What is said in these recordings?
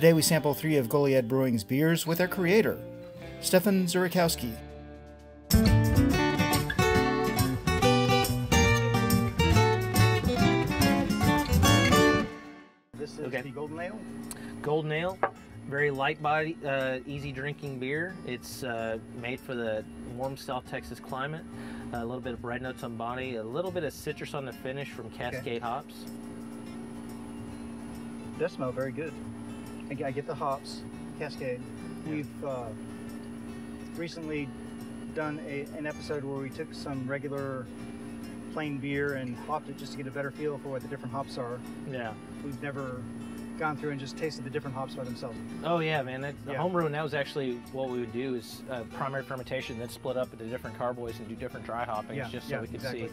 Today we sample 3 of Goliad Brewing's beers with their creator, Stefan Zurakowski. This is the Golden Ale. Golden Ale, very light body, easy drinking beer. It's made for the warm South Texas climate. A little bit of bread notes on body, a little bit of citrus on the finish from Cascade hops. They smell very good. Again, I get the hops, Cascade. Yeah. We've recently done an episode where we took some regular plain beer and hopped it just to get a better feel for what the different hops are. Yeah. We've never gone through and just tasted the different hops by themselves. Oh yeah, man. Homebrew, and that was actually what we would do is primary fermentation, then split up into different carboys and do different dry hoppings so we could see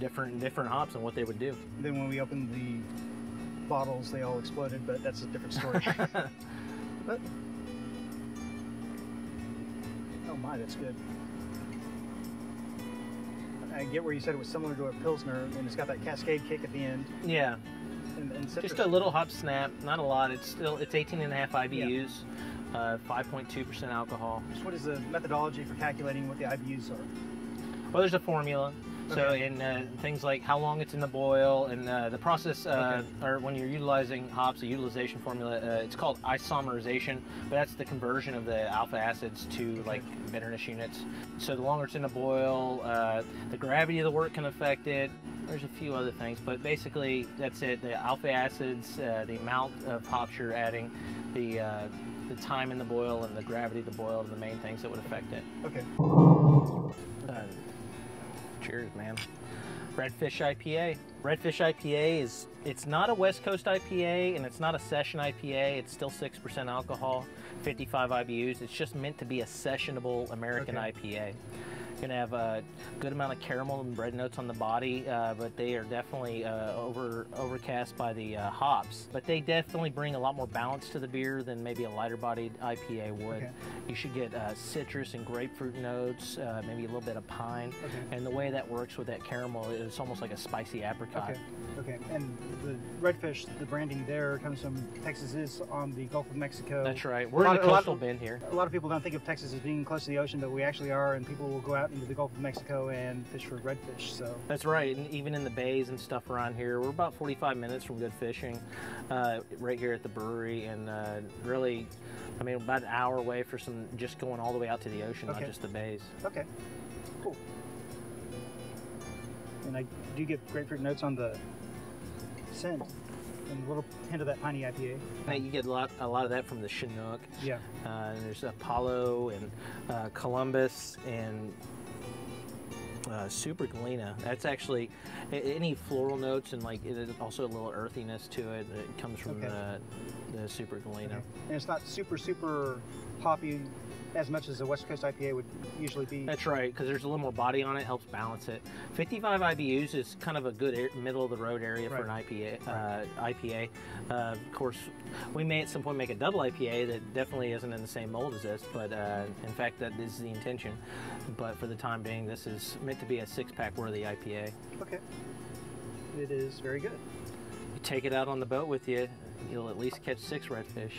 different hops and what they would do. And then when we opened the bottles, they all exploded, but that's a different story. But, oh my, that's good. I get where you said it was similar to a Pilsner, and it's got that Cascade kick at the end. Yeah. And just a little hop snap, not a lot. It's still, it's 18.5 IBUs, 5.2% alcohol. So what is the methodology for calculating what the IBUs are? Well, there's a formula. Okay. So in things like how long it's in the boil and the process, or when you're utilizing hops, the utilization formula, it's called isomerization, but that's the conversion of the alpha acids to like bitterness units. So the longer it's in the boil, the gravity of the work can affect it. There's a few other things, but basically that's it. The alpha acids, the amount of hops you're adding, the time in the boil and the gravity of the boil are the main things that would affect it. Okay. Cheers, man. Redfish IPA. Redfish IPA it's not a West Coast IPA and it's not a session IPA. It's still 6% alcohol, 55 IBUs. It's just meant to be a sessionable American IPA. You're gonna have a good amount of caramel and bread notes on the body, but they are definitely overcast by the hops. But they definitely bring a lot more balance to the beer than maybe a lighter-bodied IPA would. Okay. You should get citrus and grapefruit notes, maybe a little bit of pine. Okay. And the way that works with that caramel is almost like a spicy apricot. Okay. And the Redfish, the branding there comes from Texas is on the Gulf of Mexico. That's right. We're in the coastal bend here. A lot of people don't think of Texas as being close to the ocean, but we actually are, and people will go out into the Gulf of Mexico and fish for redfish. So that's right, and even in the bays and stuff around here, we're about 45 minutes from good fishing, right here at the brewery, and really, I mean, about an hour away for some just going all the way out to the ocean, not just the bays. Okay, cool. And I do get grapefruit notes on the scent. And a little hint of that piney IPA. You get a lot of that from the Chinook. Yeah. And there's Apollo and Columbus and Super Galena. That's actually any floral notes and like also a little earthiness to it. It comes from the Super Galena. Okay. And it's not super hoppy as much as the West Coast IPA would usually be. That's right, because there's a little more body on it, helps balance it. 55 IBUs is kind of a good middle-of-the-road area for an IPA. Of course, we may at some point make a double IPA that definitely isn't in the same mold as this, but in fact, that is the intention. But for the time being, this is meant to be a six-pack-worthy IPA. Okay. It is very good. You take it out on the boat with you, you'll at least catch 6 redfish.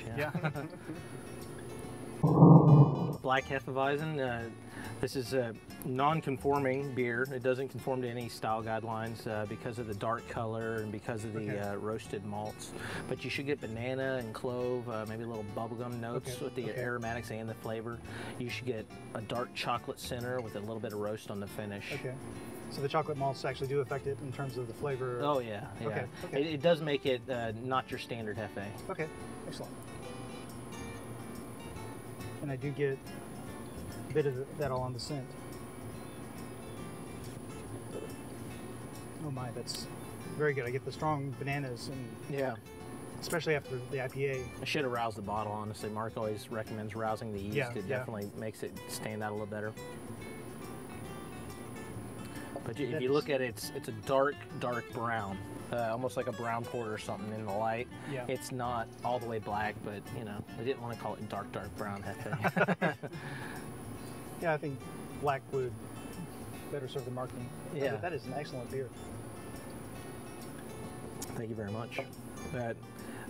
Black Hefeweizen, this is a non-conforming beer. It doesn't conform to any style guidelines because of the dark color and because of the roasted malts. But you should get banana and clove, maybe a little bubblegum notes with the aromatics and the flavor. You should get a dark chocolate center with a little bit of roast on the finish. Okay. So the chocolate malts actually do affect it in terms of the flavor? Oh, yeah. Okay. It does make it not your standard Hefe. Okay, excellent. And I do get a bit of that all on the scent. Oh my, that's very good. I get the strong bananas and especially after the IPA. I should have roused the bottle, honestly. Mark always recommends rousing the yeast. It definitely makes it stand out a little better. But if you look at it, it's a dark brown, almost like a brown porter or something in the light. Yeah. It's not all the way black, but you know, I didn't want to call it dark brown. Yeah, I think black would better serve the marketing. Yeah, that is an excellent beer. Thank you very much.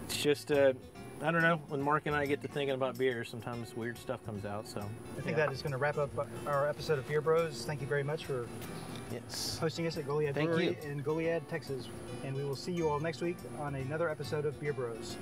It's just, I don't know, when Mark and I get to thinking about beer, sometimes weird stuff comes out, so. I think that is going to wrap up our episode of Beer Bros. Thank you very much for hosting us at Goliad Brewery in Goliad, Texas. And we will see you all next week on another episode of Beer Bros.